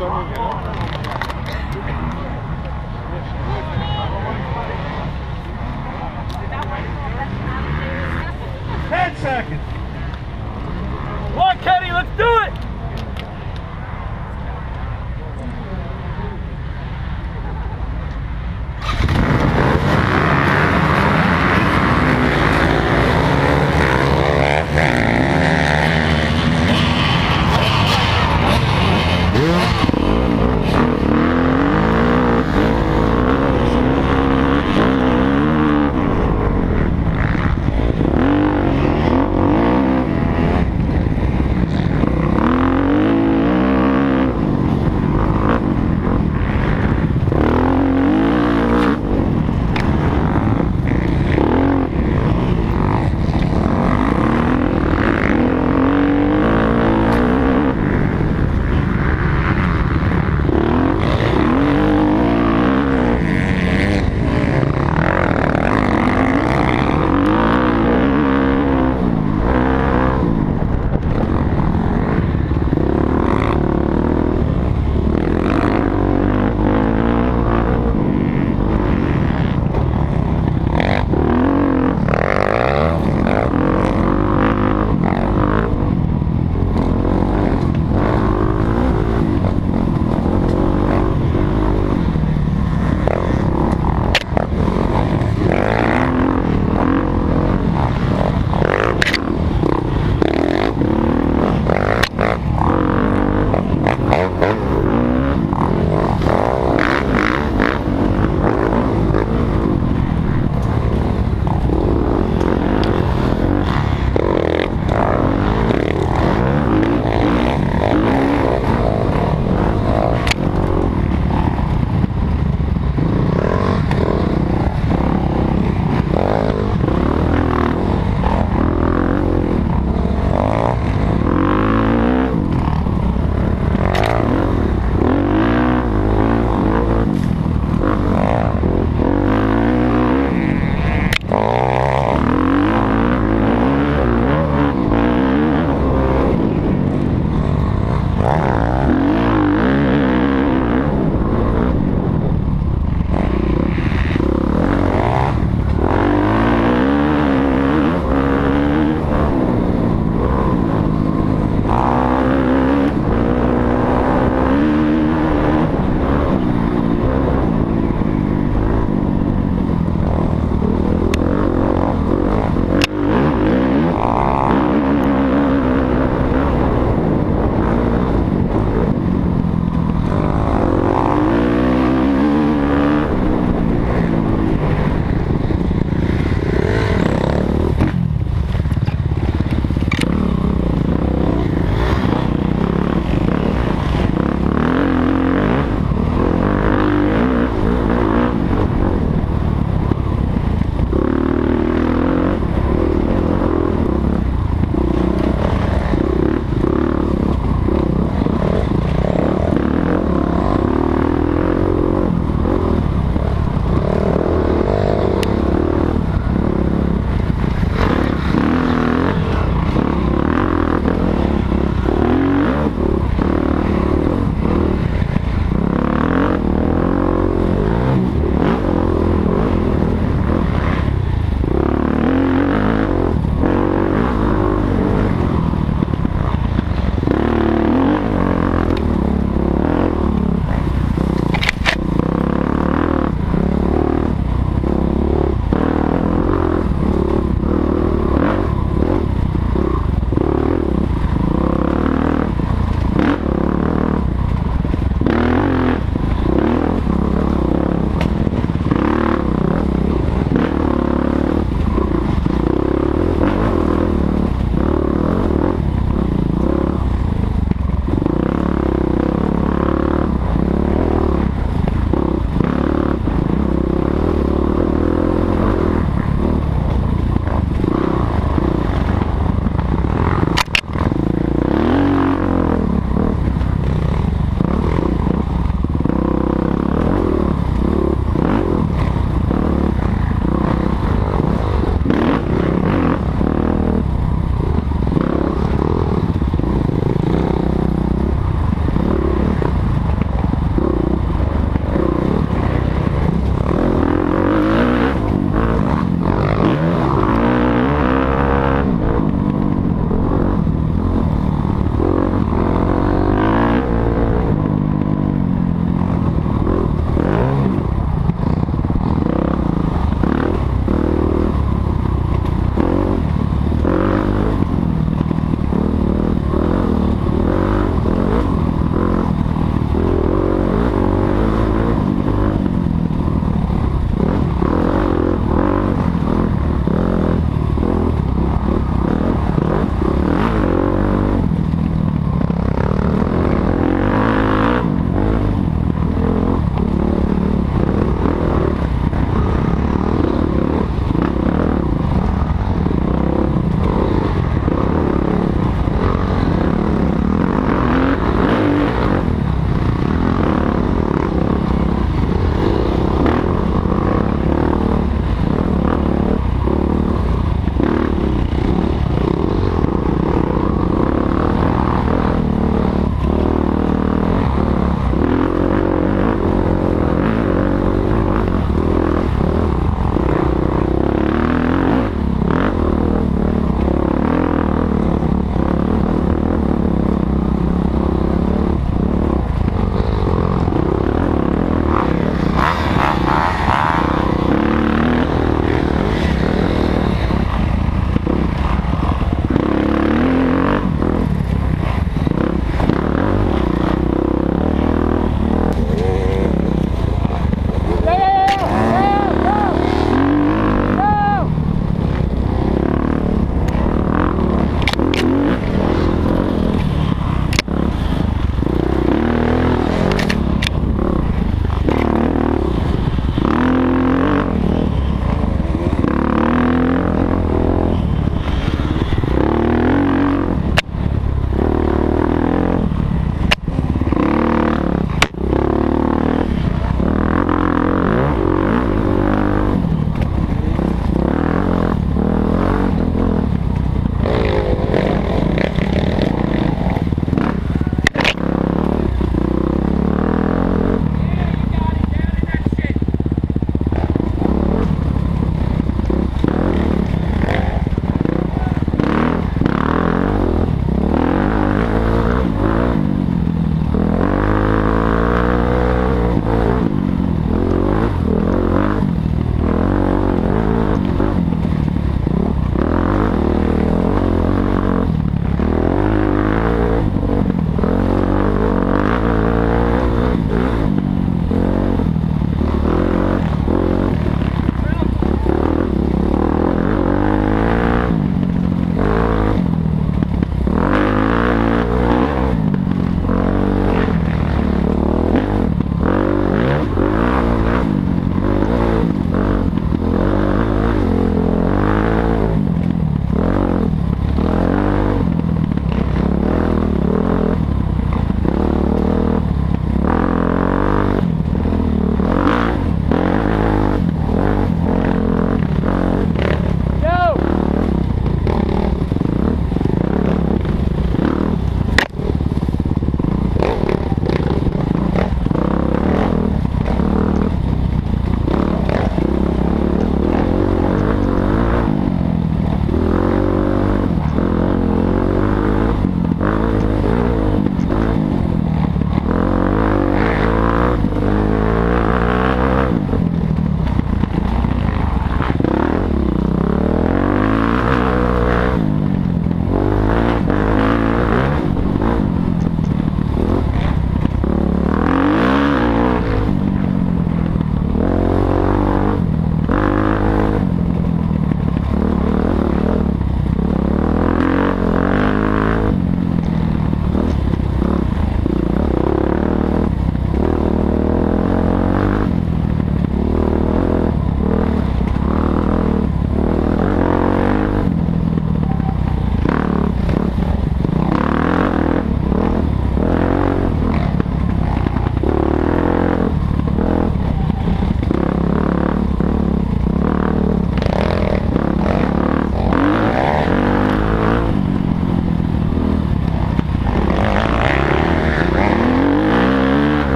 someone, you know? 10 seconds. Come on, Kenny, let's do it!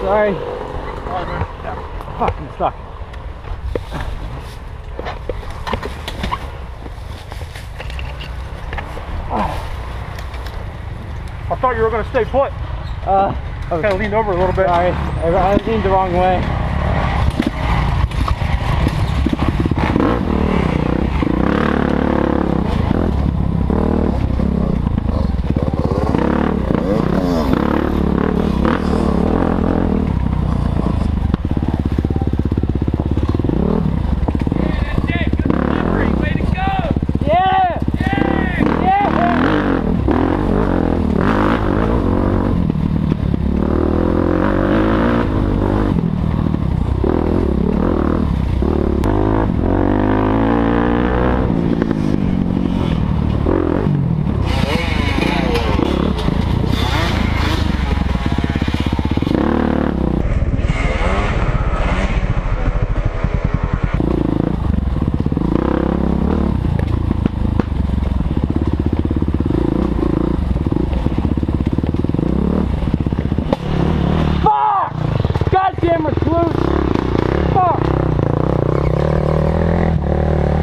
Sorry. Yeah. Fucking stuck. I thought you were going to stay put. I kind of leaned over a little bit. Sorry, I leaned the wrong way.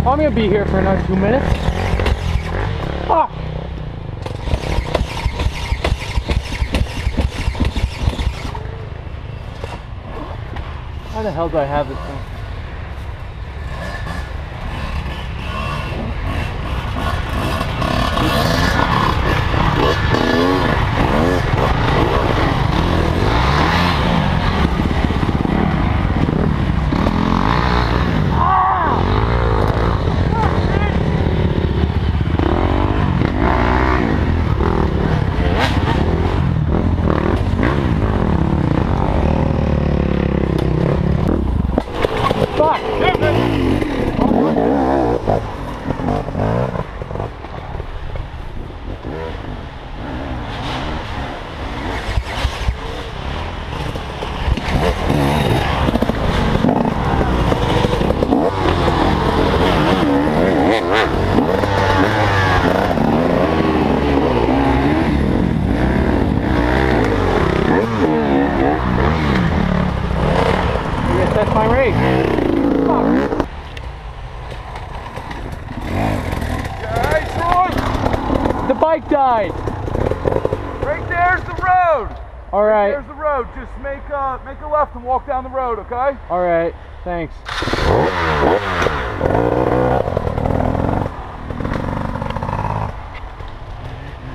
I'm gonna be here for another 2 minutes. Fuck! How the hell do I have this thing? Bike died. Right there's the road. All right. There's the road. Just make a left and walk down the road, okay? All right. Thanks.